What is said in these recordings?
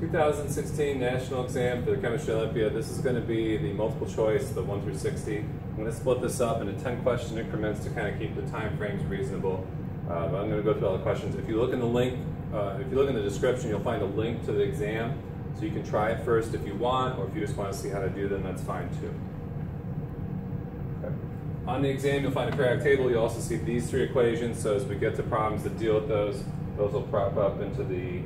2016 National Exam for the Chemistry Olympiad. This is going to be the multiple choice, the 1 through 60. I'm going to split this up into 10 question increments to kind of keep the time frames reasonable. I'm going to go through all the questions. If you look in the link, if you look in the description, you'll find a link to the exam, so you can try it first if you want, or if you just want to see how to do them, that's fine too. Okay. On the exam, you'll find a periodic table. You'll also see these three equations, so as we get to problems that deal with those will prop up into the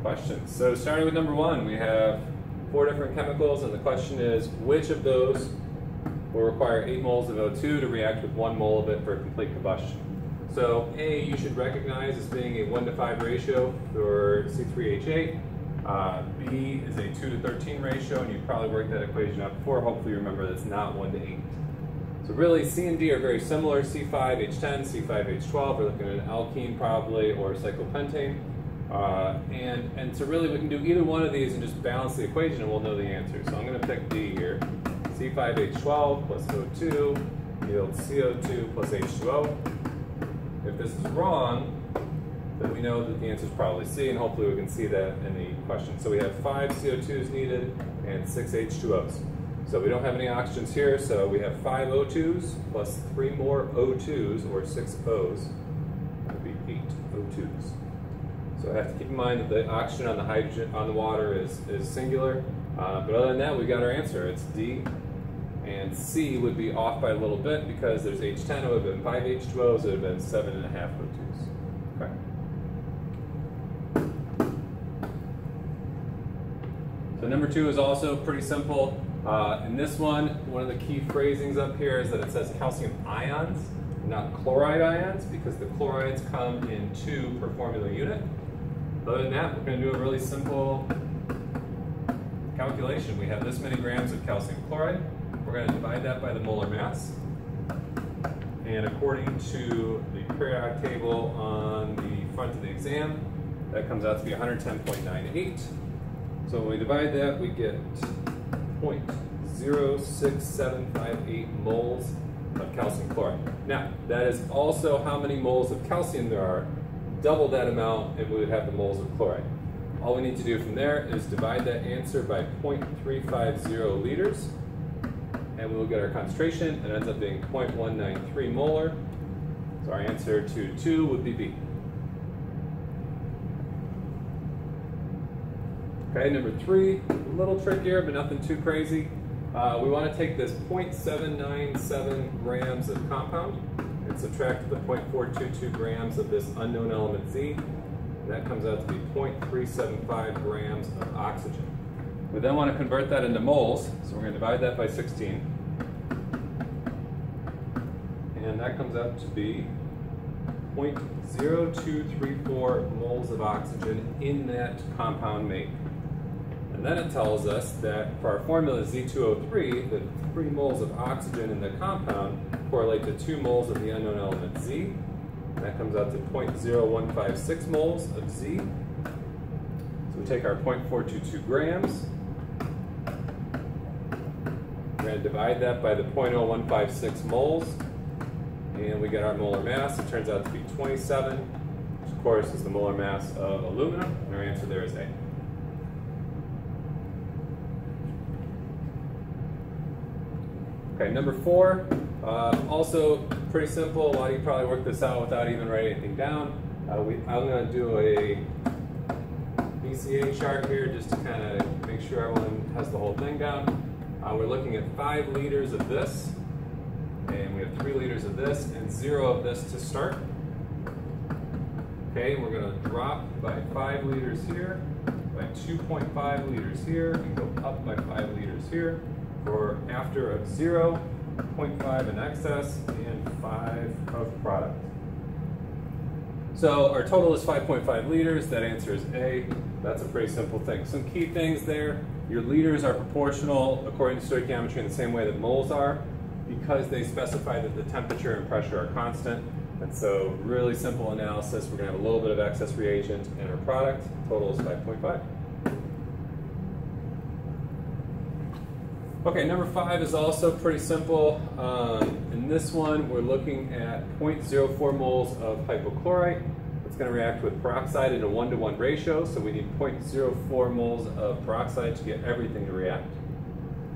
questions. So starting with number one, we have 4 different chemicals, and the question is, which of those will require 8 moles of O2 to react with 1 mole of it for complete combustion? So A, you should recognize as being a 1-to-5 ratio for C3H8. B is a 2-to-13 ratio, and you probably worked that equation out before. Hopefully you remember that's not 1-to-8. So really, C and D are very similar. C5H10, C5H12, we're looking at an alkene probably, or cyclopentane. And so really we can do either one of these and just balance the equation and we'll know the answer. So I'm going to pick D here. C5H12 plus O2 yields CO2 plus H2O. If this is wrong, then we know that the answer is probably C, and hopefully we can see that in the question. So we have 5 CO2s needed and 6 H2Os. So we don't have any oxygens here, so we have 5 O2s plus 3 more O2s, or 6 Os. That would be 8 O2s. So I have to keep in mind that the oxygen on the hydrogen on the water is singular. But other than that, we got our answer. It's D. And C would be off by a little bit because there's H10, it would have been 5 H2Os, it would have been 7.5 O2s. Okay. So number 2 is also pretty simple. In this one of the key phrasings up here is that it says calcium ions, not chloride ions, because the chlorides come in 2 per formula unit. Other than that, we're going to do a really simple calculation. We have this many grams of calcium chloride. We're going to divide that by the molar mass. And according to the periodic table on the front of the exam, that comes out to be 110.98. So when we divide that, we get 0.06758 moles of calcium chloride. Now, that is also how many moles of calcium there are. Double that amount and we would have the moles of chloride. All we need to do from there is divide that answer by 0.350 liters, and we'll get our concentration, and it ends up being 0.193 molar. So our answer to 2 would be B. Okay, number 3, a little trickier, but nothing too crazy. We want to take this 0.797 grams of compound and subtract the 0.422 grams of this unknown element Z, and that comes out to be 0.375 grams of oxygen. We then want to convert that into moles, so we're going to divide that by 16, and that comes out to be 0.0234 moles of oxygen in that compound make. And then it tells us that for our formula Z2O3, the 3 moles of oxygen in the compound correlate to 2 moles of the unknown element Z. That comes out to 0.0156 moles of Z. So we take our 0.422 grams. We're going to divide that by the 0.0156 moles. And we get our molar mass. It turns out to be 27, which of course is the molar mass of aluminum. And our answer there is A. Okay, number 4, also pretty simple. A lot of you probably worked this out without even writing anything down. I'm going to do a BCA chart here just to kind of make sure everyone has the whole thing down. We're looking at 5 liters of this, and we have 3 liters of this, and 0 of this to start. Okay, we're going to drop by 5 liters here, by 2.5 liters here, and go up by 5 liters here. For after of 0, 0.5 in excess, and 5 of product. So our total is 5.5 liters. That answer is A. That's a pretty simple thing. Some key things there. Your liters are proportional according to stoichiometry in the same way that moles are, because they specify that the temperature and pressure are constant. And so really simple analysis. We're going to have a little bit of excess reagent in our product. Total is 5.5. Okay, number 5 is also pretty simple. In this one, we're looking at 0.04 moles of hypochlorite. It's going to react with peroxide in a 1-to-1 ratio, so we need 0.04 moles of peroxide to get everything to react.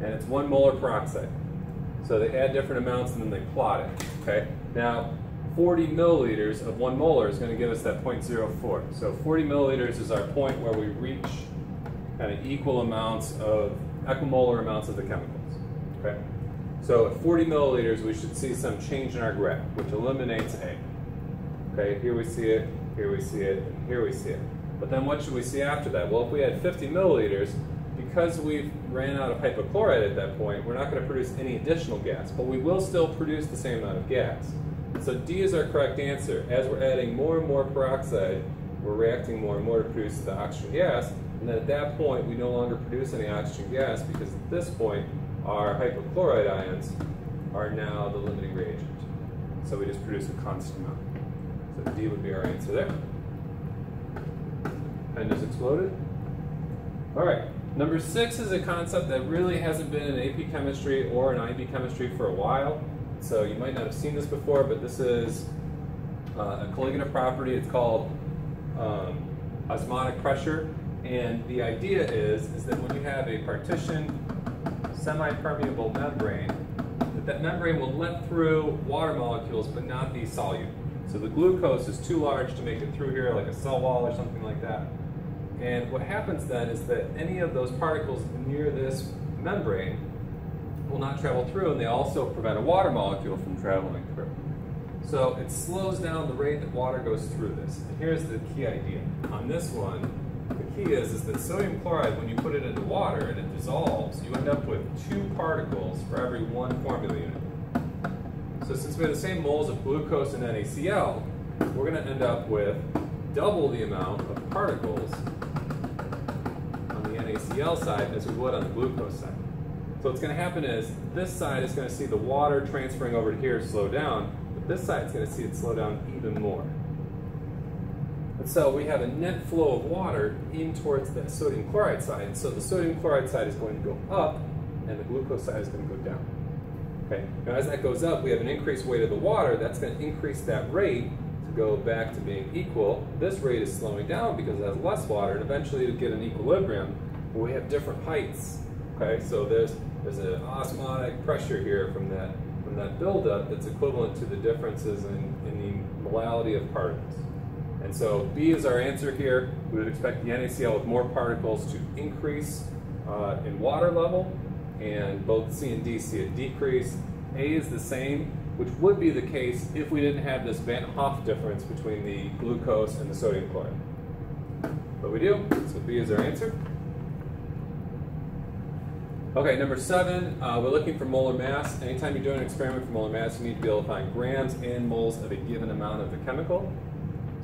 And it's 1 molar peroxide. So they add different amounts and then they plot it. Okay. Now, 40 milliliters of 1 molar is going to give us that 0.04. So 40 milliliters is our point where we reach kind of equimolar amounts of the chemicals. Okay. So at 40 milliliters, we should see some change in our graph, which eliminates A. Okay, here we see it, here we see it, and here we see it. But then what should we see after that? Well, if we had 50 milliliters, because we've ran out of hypochlorite at that point, we're not going to produce any additional gas, but we will still produce the same amount of gas. So D is our correct answer. As we're adding more and more peroxide, we're reacting more and more to produce the oxygen gas, and then at that point, we no longer produce any oxygen gas because at this point, our hypochlorite ions are now the limiting reagent. So we just produce a constant amount. So D would be our answer there. Pen just exploded. All right, number 6 is a concept that really hasn't been in AP chemistry or in IB chemistry for a while. So you might not have seen this before, but this is a colligative property. It's called osmotic pressure. And the idea is that when you have a partition semi-permeable membrane, that membrane will let through water molecules, but not the solute. So the glucose is too large to make it through here, like a cell wall or something like that. And what happens then is that any of those particles near this membrane will not travel through, and they also prevent a water molecule from traveling through. So it slows down the rate that water goes through this. And here's the key idea. On this one, the key is that sodium chloride, when you put it into water and it dissolves, you end up with 2 particles for every 1 formula unit. So since we have the same moles of glucose and NaCl, we're going to end up with double the amount of particles on the NaCl side as we would on the glucose side. So what's going to happen is this side is going to see the water transferring over to here slow down, but this side is going to see it slow down even more. And so we have a net flow of water in towards the sodium chloride side. So the sodium chloride side is going to go up and the glucose side is going to go down. Okay. Now as that goes up, we have an increased weight of the water. That's going to increase that rate to go back to being equal. This rate is slowing down because it has less water, and eventually you get an equilibrium where we have different heights. Okay, so there's an osmotic pressure here from that buildup that's equivalent to the differences in the molality of particles. And so B is our answer here. We would expect the NaCl with more particles to increase in water level, and both C and D see a decrease. A is the same, which would be the case if we didn't have this van't Hoff difference between the glucose and the sodium chloride. But we do, so B is our answer. Okay, number 7, we're looking for molar mass. Anytime you're doing an experiment for molar mass, you need to be able to find grams and moles of a given amount of the chemical.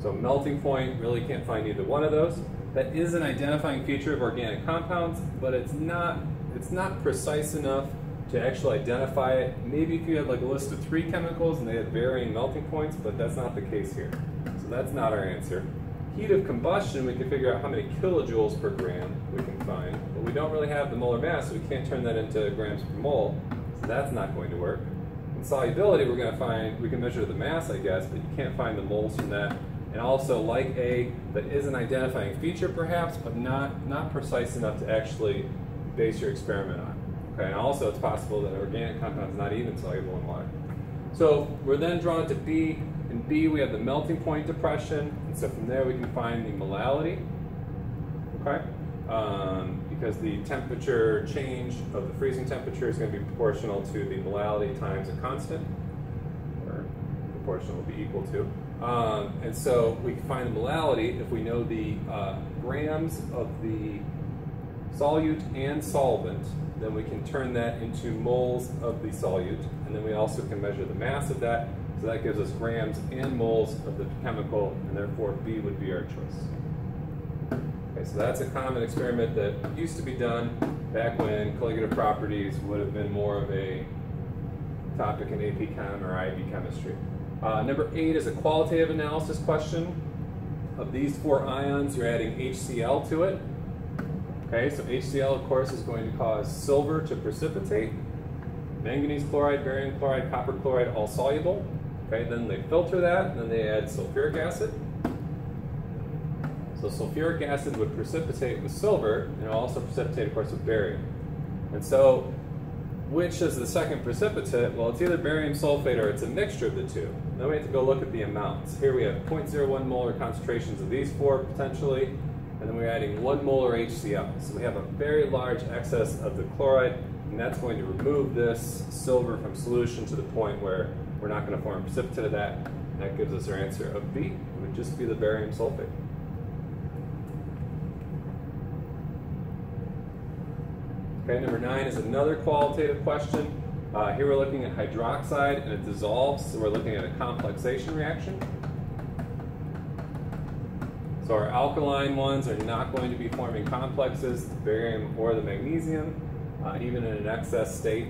So melting point, really can't find either one of those. That is an identifying feature of organic compounds, but it's not precise enough to actually identify it. Maybe if you had like a list of 3 chemicals and they had varying melting points, but that's not the case here. So that's not our answer. Heat of combustion, we can figure out how many kilojoules per gram we can find, but we don't really have the molar mass, so we can't turn that into grams per mole, so that's not going to work. In solubility, we can measure the mass, I guess, but you can't find the moles from that. And also, like A, that is an identifying feature perhaps, but not precise enough to actually base your experiment on. Okay, and also it's possible that an organic compound is not even soluble in water. So we're then drawn to B. In B, we have the melting point depression, and so from there we can find the molality, okay? Because the temperature change of the freezing temperature is going to be proportional to the molality times a constant, or proportional will be equal to. And so we can find the molality if we know the grams of the solute and solvent, then we can turn that into moles of the solute, and then we also can measure the mass of that, so that gives us grams and moles of the chemical, and therefore B would be our choice. Okay, so that's a common experiment that used to be done back when colligative properties would have been more of a topic in AP Chem or IB chemistry. Number 8 is a qualitative analysis question. Of these 4 ions, you're adding HCl to it. Okay, so HCl, of course, is going to cause silver to precipitate. Manganese chloride, barium chloride, copper chloride, all soluble. Okay, then they filter that, and then they add sulfuric acid. So sulfuric acid would precipitate with silver, and it will also precipitate, of course, with barium. And so, which is the second precipitate? Well, it's either barium sulfate or it's a mixture of the two. Now we have to go look at the amounts. Here we have 0.01 molar concentrations of these four, potentially, and then we're adding 1 molar HCl. So we have a very large excess of the chloride, and that's going to remove this silver from solution to the point where we're not going to form a precipitate of that. And that gives us our answer of B. It would just be the barium sulfate. Okay, number 9 is another qualitative question. Here we're looking at hydroxide, and it dissolves, so we're looking at a complexation reaction. So our alkaline ones are not going to be forming complexes, the barium or the magnesium, even in an excess state.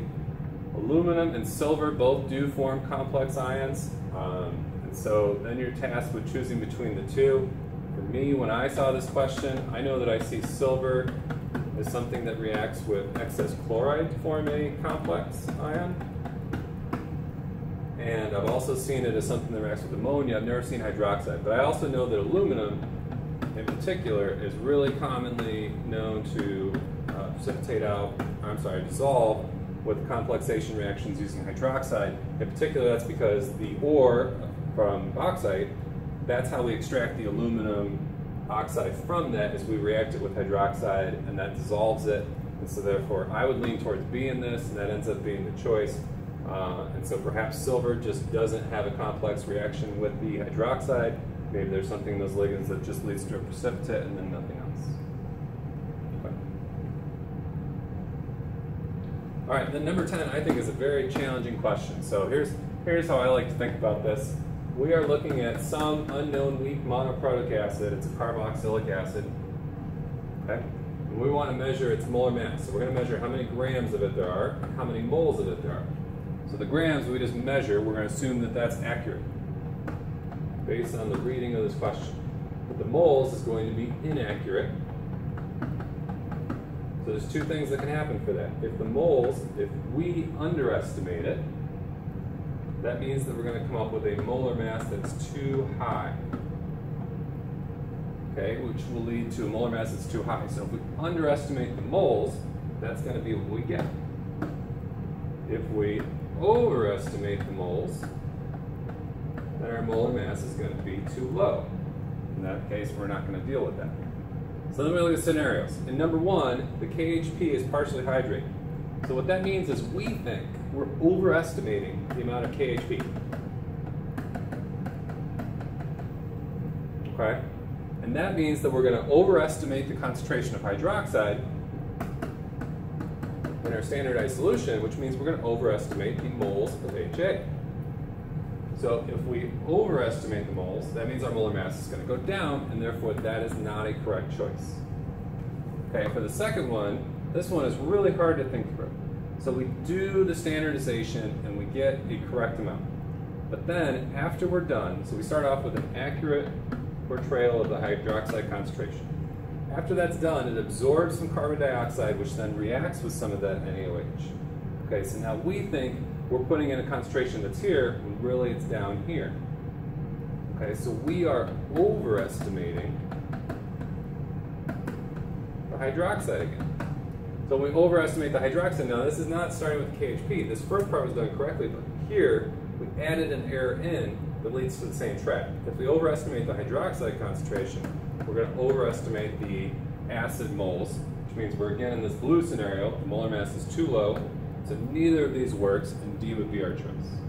Aluminum and silver both do form complex ions, and so then you're tasked with choosing between the two. For me, when I saw this question, I know that I see silver as something that reacts with excess chloride to form a complex ion. And I've also seen it as something that reacts with ammonia. I've never seen hydroxide, but I also know that aluminum in particular is really commonly known to dissolve with complexation reactions using hydroxide. In particular, that's because the ore from bauxite, that's how we extract the aluminum oxide from that, is we react it with hydroxide, and that dissolves it. And so therefore, I would lean towards B in this, and that ends up being the choice. And so perhaps silver just doesn't have a complex reaction with the hydroxide. Maybe there's something in those ligands that just leads to a precipitate and then nothing else. All right, then number 10, I think, is a very challenging question. So here's how I like to think about this. We are looking at some unknown weak monoprotic acid. It's a carboxylic acid, okay? And we want to measure its molar mass. So we're going to measure how many grams of it there are, and how many moles of it there are. So the grams we just measure, we're going to assume that that's accurate based on the reading of this question. But the moles is going to be inaccurate. So there's two things that can happen for that. If the moles, if we underestimate it, that means that we're going to come up with a molar mass that's too high. Okay, which will lead to a molar mass that's too high. So if we underestimate the moles, that's going to be what we get. If we overestimate the moles, then our molar mass is going to be too low. In that case, we're not going to deal with that. So then we look at scenarios. In number 1, the KHP is partially hydrated. So what that means is we think we're overestimating the amount of KHP. Okay? And that means that we're going to overestimate the concentration of hydroxide in our standardized solution, which means we're going to overestimate the moles of HA. So if we overestimate the moles, that means our molar mass is going to go down, and therefore that is not a correct choice. Okay, for the second one, this one is really hard to think through. So we do the standardization and we get the correct amount. But then after we're done, so we start off with an accurate portrayal of the hydroxide concentration. After that's done, it absorbs some carbon dioxide, which then reacts with some of that NaOH. Okay, so now we think we're putting in a concentration that's here, when really it's down here. Okay, so we are overestimating the hydroxide again. So when we overestimate the hydroxide, now this is not starting with KHP. This first part was done correctly, but here we added an error in that leads to the same trap. If we overestimate the hydroxide concentration, we're going to overestimate the acid moles, which means we're again in this blue scenario, the molar mass is too low. So neither of these works, and D would be our choice.